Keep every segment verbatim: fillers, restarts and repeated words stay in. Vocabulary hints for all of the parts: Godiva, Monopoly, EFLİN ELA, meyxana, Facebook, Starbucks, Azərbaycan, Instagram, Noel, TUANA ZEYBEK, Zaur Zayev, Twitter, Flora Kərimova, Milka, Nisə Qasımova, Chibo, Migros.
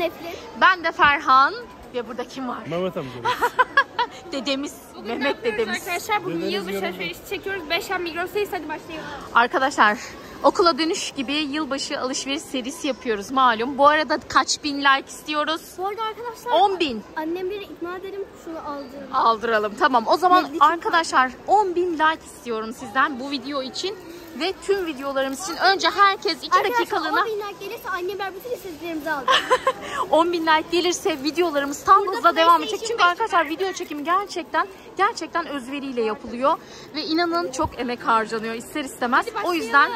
ben Eflin. Ben de Ferhan. Ve burada kim var? Mehmet amcamız. Dedemiz. Bugün Mehmet dedemiz. Arkadaşlar bugün dedemiz yılbaşı alışverişi çekiyoruz. Beşen Migros'tayız. Hadi başlayalım. Arkadaşlar okula dönüş gibi yılbaşı alışveriş serisi yapıyoruz malum. Bu arada kaç bin like istiyoruz? Bu arada arkadaşlar on bin. Annemleri ikna edelim şunu aldıralım. Aldıralım tamam. O zaman ne, arkadaşlar on bin like istiyorum sizden bu video için. Ve tüm videolarımız için önce herkes iki dakikalığına... on bin like gelirse annem ben bütün istediklerimizi aldım. on bin like gelirse videolarımız tam burada hızla devam edecek. Çünkü arkadaşlar video çekimi gerçekten gerçekten özveriyle yapılıyor. Ve inanın çok emek harcanıyor ister istemez. O yüzden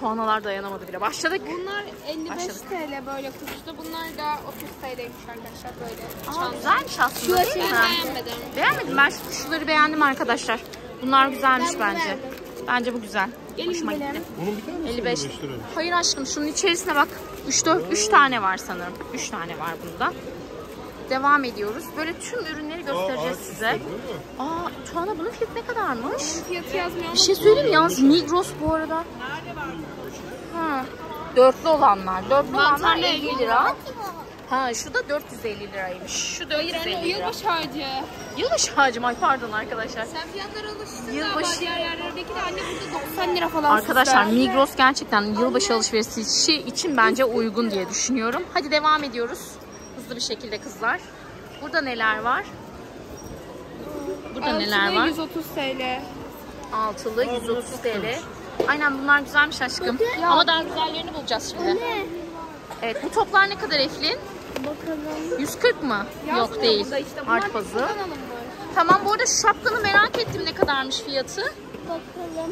Tuanalar dayanamadı bile. Başladık. Bunlar elli beş Başladık. T L böyle kuruştu. Bunlar da otuz T L'ymiş arkadaşlar böyle. Aa, güzelmiş aslında değil mi? Beğenmedim. Beğenmedim. Ben şunları beğendim arkadaşlar. Bunlar güzelmiş ben bence. Beğendim. Bence bu güzel. Hoşuma gitti. Bunun bir tanesi elli beş. Hayır aşkım şunun içerisine bak. üç dört üç tane var sanırım. üç tane var bunda. Devam ediyoruz. Böyle tüm ürünleri göstereceğiz Aa, size. Aa, Tuana bunun fiyatı ne kadarmış? Fiyatı yazmıyor. Bir şey söyleyeyim mi? Yalnız Migros bu arada. Nerede var? Ha. Dörtlü olanlar. Dörtlü olanlar elli lira. Ha, şu da dört yüz elli liraymış. Şu da dört yüz elli lira. Yılbaşı harcı. Yılbaşı harcı mı? Ay pardon arkadaşlar. Sen fiyatlara alıştın yılbaşı... da diğer yerlerdeki de anne burada doksan lira falan. Arkadaşlar sizler. Migros gerçekten yılbaşı alışverişi için bence uygun diye düşünüyorum. Hadi devam ediyoruz. Hızlı bir şekilde kızlar. Burada neler var? Burada Altılı neler var? yüz otuz T L. Altılı yüz otuz T L. Aynen bunlar güzelmiş aşkım. Ya. Ama daha güzellerini bulacağız şimdi. Anne. Evet bu toplar ne kadar Eflin? Bakalım. yüz kırk mı? Yazmıyor. Yok değil. Işte. Art bazı. Tamam bu arada şapkanı merak ettim ne kadarmış fiyatı. Bakalım.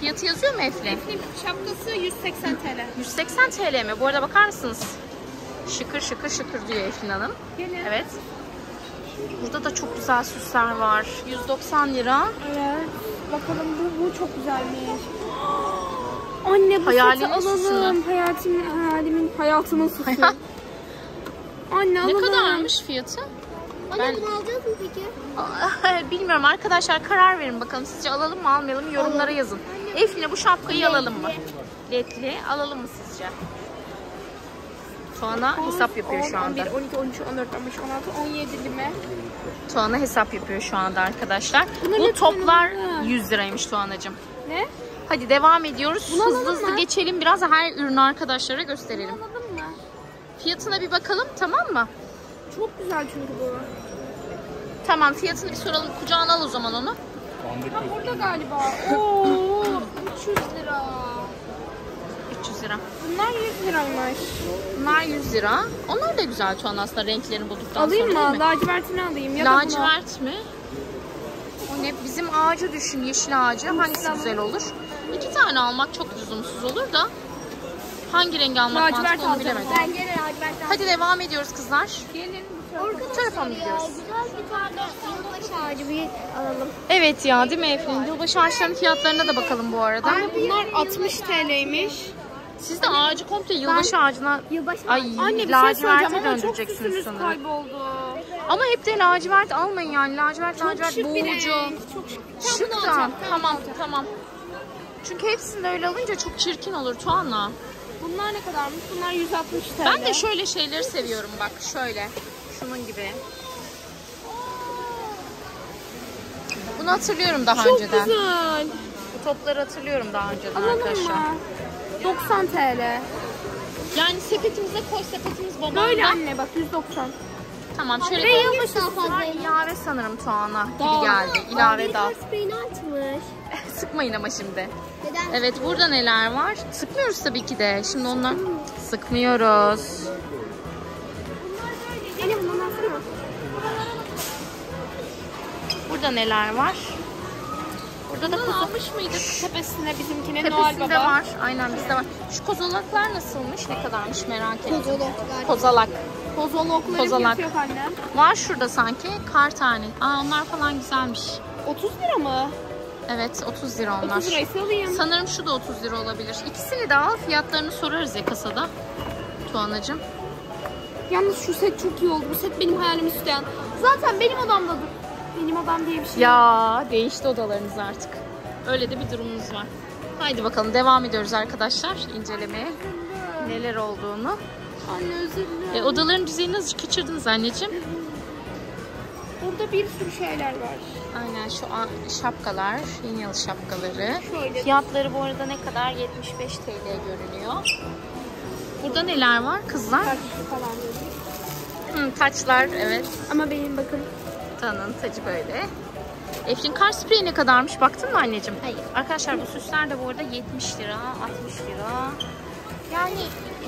Fiyatı yazıyor mu Eflin? Eflin şapkası yüz seksen T L. yüz seksen T L mi? Bu arada bakar mısınız? Şıkır şıkır şıkır diyor Eflin Hanım. Gene. Evet. Burada da çok güzel süsler var. yüz doksan lira. Evet. Bakalım bu, bu çok güzelmiş. Anne bu hayalini alalım. Hayatım, hayalimin, hayatımın süsü. Anne, ne alalım. Kadarmış fiyatı? Anne ben... bunu alacağız mı peki? Bilmiyorum arkadaşlar karar verin bakalım. Sizce alalım mı almayalım mı yorumlara alalım. Yazın. Eflin'e bu şapkayı Ledli. Alalım mı? Ledli alalım mı sizce? Tuana hesap yapıyor şu anda. on, on bir, on iki, on üç, on dört, on beş, on altı, on yedi lime. Tuana hesap yapıyor şu anda arkadaşlar. Bunlar bu toplar yüz liraymış Tuanacığım. Ne? Hadi devam ediyoruz. Bunu hızlı hızlı mı? Geçelim. Biraz her ürünü arkadaşlara gösterelim. Bunu alalım mı? Fiyatına bir bakalım tamam mı? Çok güzel çünkü bu. Tamam fiyatını bir soralım. Kucağına al o zaman onu. Ha, burada galiba. Oo, üç yüz lira. üç yüz lira. Bunlar yüz liraymış. Bunlar yüz lira. Onlar da güzel şu an aslında renklerini bulduktan alayım sonra. Alayım mı? Lacivertini alayım. Ya lacivert mi? O ne? Bizim ağacı düşün. Yeşil ağacı. Hı, hangisi güzel, güzel olur? İki tane almak çok lüzumsuz olur da. Hangi rengi almak lacivert mantıklı onu bilemedim. Ben gene lacivert. Hadi devam ediyoruz kızlar. Gelin bu tarafa mı gidiyoruz? Biraz bir tane yılbaşı ağacı bir alalım. Evet ya değil mi Eflin? Yılbaşı ağaçlarının fiyatlarına da bakalım bu arada. Ama bunlar altmış T L'ymiş. Siz de anne, ağacı komple yılbaşı ağacına yılbaşı ay laciverte döndüreceksiniz sanırım. Kayboldu. Ama hep de lacivert almayın yani. Lacivert çok lacivert şık boğucu. Çok şık. Şık da. Tamam tamam. tamam. Çünkü hepsini öyle alınca çok çirkin olur Tuana. Bunlar ne kadarmış? Bunlar yüz altmış T L. Ben de şöyle şeyleri seviyorum bak. Şöyle. Şunun gibi. Bunu hatırlıyorum daha çok önceden. Çok güzel. Bu topları hatırlıyorum daha önceden alalım arkadaşlar. Mı? doksan T L. Yani sepetimize koy sepetimiz babamda. Böyle anne bak yüz doksan. Tamam şöyle. Ve yılbaşı daha ilave sanırım Tuana gibi geldi. İlave daha. Sıkmayın ama şimdi. Neden? Evet burada neler var? Sıkmıyoruz tabii ki de. Şimdi onlar sıkmıyoruz. Burada neler var? Burada da almış mıydık? Tepesinde bizimkine Noel Baba. Tepesinde var. Aynen bizde var. Şu kozalaklar nasılmış? Ne kadarmış merak ediyorum. Kozalaklar. Kozalak. Kozalakları Kozalak. Yok anne. Var şurada sanki kar tane. Aa onlar falan güzelmiş. otuz lira mı? Evet otuz lira onlar. otuz lirayı sanırım şu da otuz lira olabilir. İkisini de al fiyatlarını sorarız ya kasada. Tuanacığım. Yalnız şu set çok iyi oldu. Bu set benim hayalimi süsleyen. Zaten benim odamdadır. Benim odam diye bir şey. Ya değişti odalarınız artık. Öyle de bir durumunuz var. Haydi bakalım devam ediyoruz arkadaşlar incelemeye. Neler olduğunu. Anne özür dilerim. E, odaların düzeyini nasıl kaçırdınız anneciğim? Burada bir sürü şeyler var. Aynen şu şapkalar, yeni yıl şapkaları. Şöyle. Fiyatları bu arada ne kadar? yetmiş beş T L görünüyor. Burada neler var kızlar? Taçlı falan böyle. Hı, taçlar evet. Ama benim bakın. Tanın tacı böyle. Eflin kar spreyi ne kadarmış? Baktın mı anneciğim? Hayır. Arkadaşlar bu süsler de bu arada yetmiş lira, altmış lira. Yani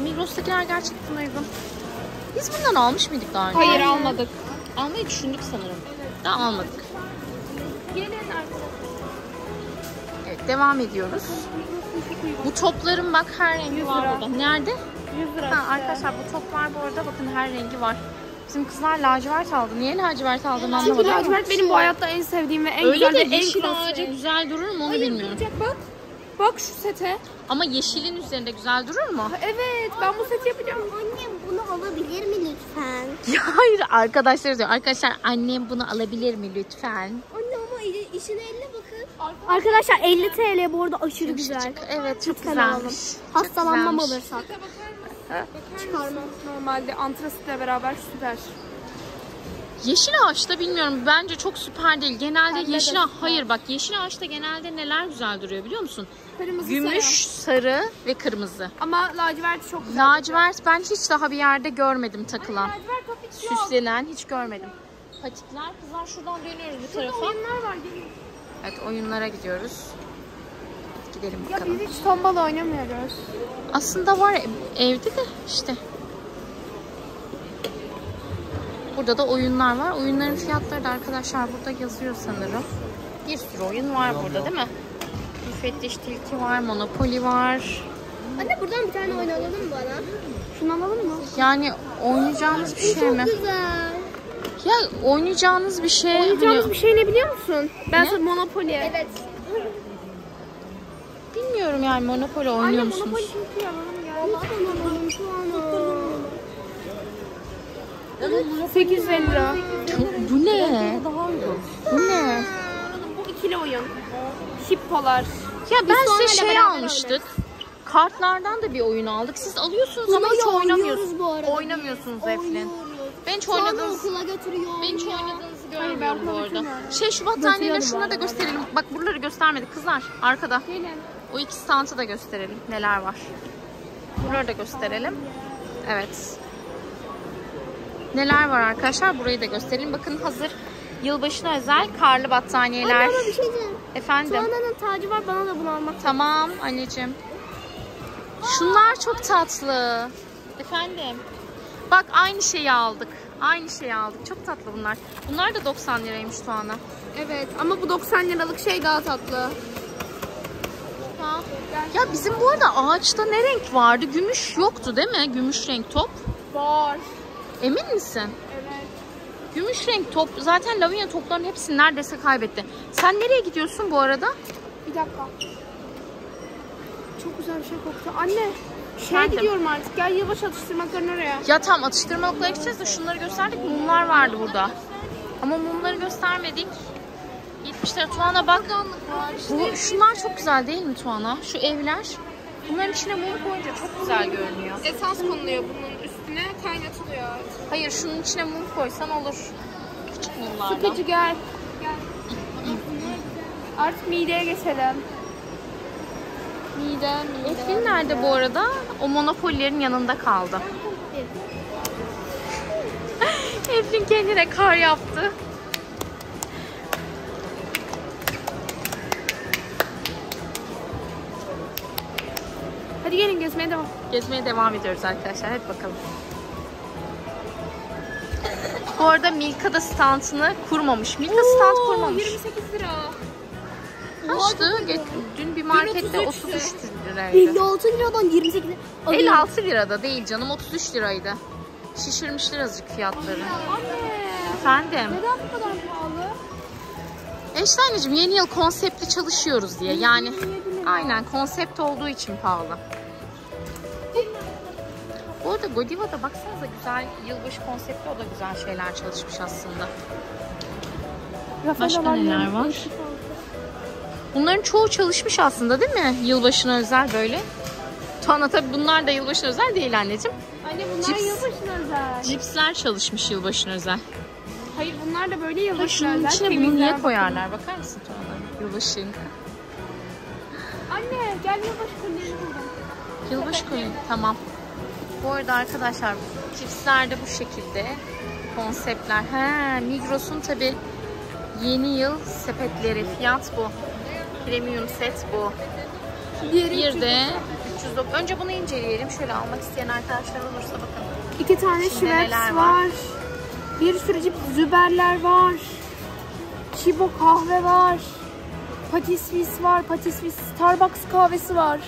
Migros'takiler gerçekten uygun. Biz bundan almış mıydık daha önce? Hayır almadık. Almayı düşündük sanırım. Daha almadık. Gelin artık. Evet devam ediyoruz. Bu topların bak her rengi var burada. Nerede? Ha, arkadaşlar bu top var bu arada. Bakın her rengi var. Bizim kızlar lacivert aldı. Niye lacivert aldığını anlamadım. Çünkü lacivert benim bu hayatta en sevdiğim ve en öyle güzel de yeşil ağaca güzel durur mu onu hayır, bilmiyorum. Hayır bak. Bak şu sete. Ama yeşilin üzerinde güzel durur mu? Evet ben anne, bu seti yapacağım. Annem bunu alabilir mi lütfen? Ya hayır arkadaşlar diyor. Arkadaşlar annem bunu alabilir mi lütfen? Anne ama işin eline bakın. Arkadaşlar elli T L bu arada aşırı çok güzel. Çok, evet çok, çok güzelmiş. Hastalanmam olursak. Çıkarmam normalde antrasitle beraber süper. Yeşil ağaçta bilmiyorum bence çok süper değil. Genelde pembe yeşil ağaç hayır bak yeşil ağaçta genelde neler güzel duruyor biliyor musun? Kırmızı, gümüş, sarı. sarı ve kırmızı. Ama lacivert çok güzel. Lacivert ben hiç daha bir yerde görmedim takılan. Ay, süslenen hiç görmedim. Patikler kızlar şuradan dönüyoruz bu şurada tarafa. Oyunlar var gelin. Evet oyunlara gidiyoruz. Gidelim bakalım. Ya biz hiç tombala oynamıyoruz. Aslında var evde de işte. Burada da oyunlar var. Oyunların fiyatları da arkadaşlar burada yazıyor sanırım. Bir sürü oyun var burada değil mi? Müfettiş Tilki var, Monopoly var. Anne buradan bir tane oyun alalım bana. Şunu alalım mı? Yani oynayacağımız bir şey mi? Çok güzel. Ya oynayacağınız bir şey. Oynayacağımız hani... bir şey ne biliyor musun? Ben sana Monopoly. Evet. Bilmiyorum yani Monopoly oynuyor anne, musunuz? Anne Monopoly çok iyi alalım ya. Lütfen alalım şu an. sekiz yüz elli lira. Bu ne? Bu ne? Bu ikili oyun. Şippolar. Ya biz ben size şey almıştık. Öyle. Kartlardan da bir oyun aldık. Siz alıyorsunuz bunu ama hiç oynamıyorsunuz. Bu arada oynamıyorsunuz Eflin. Ben hiç oynadığınız, ben hiç oynadığınızı görmüyorum bu arada. Şey şu battaniyeleri şunları da gösterelim. Bak buraları göstermedik kızlar. Arkada. Gelin. O iki stantı da gösterelim. Neler var. Buraları da gösterelim. Evet. Neler var arkadaşlar? Burayı da gösterelim. Bakın hazır yılbaşına özel karlı battaniyeler. Anne ama bir şey diyeyim. Efendim? Tuana'nın tacı var bana da bunu almak. Tamam anneciğim. Şunlar çok tatlı. Efendim? Bak aynı şeyi aldık. Aynı şeyi aldık. Çok tatlı bunlar. Bunlar da doksan liraymış Tuana. Evet ama bu doksan liralık şey daha tatlı. Ha. Ya bizim bu arada ağaçta ne renk vardı? Gümüş yoktu değil mi? Gümüş renk top. Var. Emin misin? Evet. Gümüş renk top. Zaten lavinya toplarının hepsini neredeyse kaybetti. Sen nereye gidiyorsun bu arada? Bir dakika. Çok güzel bir şey koktu. Anne şeye gidiyorum artık. Gel yavaş atıştırmalıkların oraya. Ya tamam atıştırmalıklara gideceğiz de şunları gösterdik. Mumlar vardı burada. Ama mumları göstermedik. yetmiş lira. Tuana bak. Bu, şunlar çok güzel değil mi Tuana? Şu evler. Bunların içine mum koyunca çok güzel görünüyor. Esans konuluyor bunun üstüne kaynatılıyor. Hayır şunun içine mum koysan olur. Küçük mumlardan. Sıkıcı gel. Gel. Artık mideye geçelim. Mide, mide. Eflin nerede bu arada? O Monopoly'lerin yanında kaldı. Eflin kendine kar yaptı. Hadi gelin gezmeye devam. Gezmeye devam ediyoruz arkadaşlar. Hadi bakalım. Bu arada Milka da standını kurmamış. Milka Oo, stand kurmamış. yirmi sekiz lira. Kaçtı? Dün bir markette otuz üç liraydı. elli altı liradan yirmi sekiz lira. elli altı lirada değil canım. otuz üç liraydı. Şişirmişler azıcık fiyatları. Anne. Efendim? Neden bu kadar pahalı? İşte anneciğim yeni yıl konseptli çalışıyoruz diye. Yani aynen konsept olduğu için pahalı. Bu arada Godiva'da baksanıza güzel yılbaşı konseptli o da güzel şeyler çalışmış aslında. Başka neler var? Bunların çoğu çalışmış aslında değil mi? Yılbaşına özel böyle. Tuana tabii bunlar da yılbaşına özel değil anneciğim. Anne bunlar cips, yılbaşına özel. Cipsler çalışmış yılbaşına özel. Hayır bunlar da böyle yılbaşına özel. Şunun içine bunu niye koyarlar? Bakar mısın ona? Yılbaşın. Anne gel yılbaşı kulübünü buldum. Yılbaşı kulübü tamam. Bu arada arkadaşlar cipsler de bu şekilde. Konseptler. He, Migros'un tabi yeni yıl sepetleri. Fiyat bu. Premium set bu. Bir de üç yüz doksan. Önce bunu inceleyelim. Şöyle almak isteyen arkadaşlar olursa bakın. İki tane şireks var. var. Bir sürü cips, züberler var. Chibo kahve var. Patisvis var. Patisvis Starbucks kahvesi var.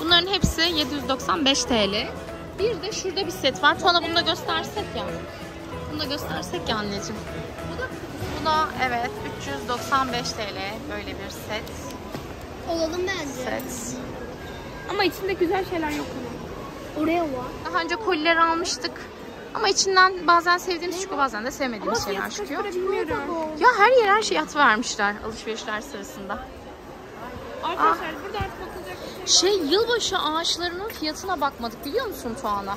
Bunların hepsi yedi yüz doksan beş TL. Bir de şurada bir set var. Tuana bunu da göstersek ya. Bunu da göstersek ya anneciğim. Bu da, bu da evet üç yüz doksan beş TL böyle bir set. Olalım bence. Set. Ama içinde güzel şeyler yok bunun. Oraya var. Daha önce koliler almıştık. Ama içinden bazen sevdiğimiz çıkıyor, bazen de sevmediğimiz ama şeyler çıkıyor. Ya her yer her şey at vermişler alışverişler sırasında. Arkadaşlar ah. Burada artık bakılacak bir şey var. Şey yılbaşı ağaçlarının fiyatına bakmadık biliyor musun Tuana?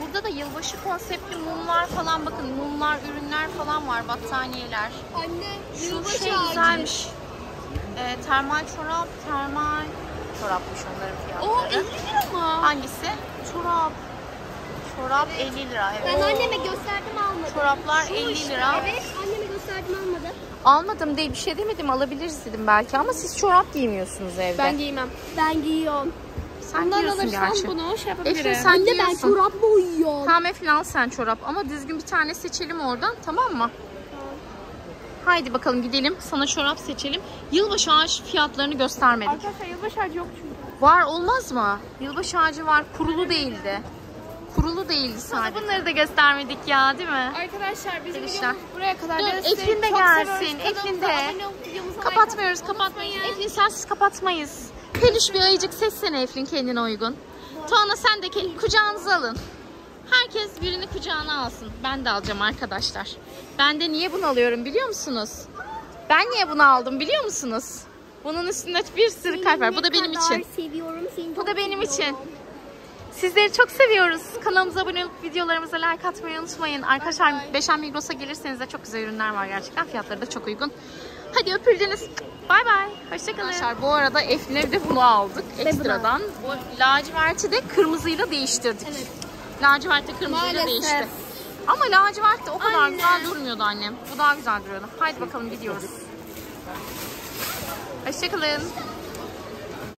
Burada da yılbaşı konseptli mumlar falan bakın mumlar, ürünler falan var, battaniyeler. Anne şu şey ağacı. Güzelmiş. E, termal çorap, termal çorapmış onların fiyatları. Oo elli lira mı? Hangisi? Çorap. Çorap evet. elli lira. Evet. Ben anneme gösterdim almadım. Çoraplar şu elli lira. Evet anneme gösterdim almadım. Almadım değil bir şey demedim alabiliriz dedim belki ama siz çorap giymiyorsunuz evde. Ben giymem. Ben giyiyorum. Sen ondan giyiyorsun gerçi. Bunu şey yapabilirim. Eflin sen anne, giyiyorsun. Ben çorapla uyuyorum. Tamam Eflin al sen çorap ama düzgün bir tane seçelim oradan tamam mı? Haydi bakalım gidelim. Sana çorap seçelim. Yılbaşı ağaç fiyatlarını göstermedik. Arkadaşlar yılbaşı ağacı yok çünkü. Var olmaz mı? Yılbaşı ağacı var. Kurulu değildi. Kurulu değildi sadece. Bunları da göstermedik ya değil mi? Arkadaşlar bizim videomuz buraya kadar. Eflin de gelsin. Eflin de. Kapatmıyoruz. Kapatmayız. Eflin sensiz kapatmayız. Peluş bir ayıcık seçsene Eflin kendine uygun. Tuana sen de kucağınıza alın. Herkes birini kucağına alsın. Ben de alacağım arkadaşlar. Ben de niye bunu alıyorum biliyor musunuz? Ben niye bunu aldım biliyor musunuz? Bunun üstünde bir sürü kalp var. Bu da benim için. Bu da benim için. Sizleri çok seviyoruz. Kanalımıza abone olup videolarımıza like atmayı unutmayın. Arkadaşlar beşen Migros'a gelirseniz de çok güzel ürünler var gerçekten. Fiyatları da çok uygun. Hadi öpüldünüz. Bay bay. Hoşçakalın. Arkadaşlar bu arada Eflin'e de bunu aldık. Ekstradan. Bu laciverti de kırmızıyla değiştirdik. Evet. Lacivert de kırmızıyla değişti. Ama lacivert de o kadar anne. Güzel durmuyordu annem. Bu daha güzel duruyordu. Haydi bakalım gidiyoruz. Hoşçakalın.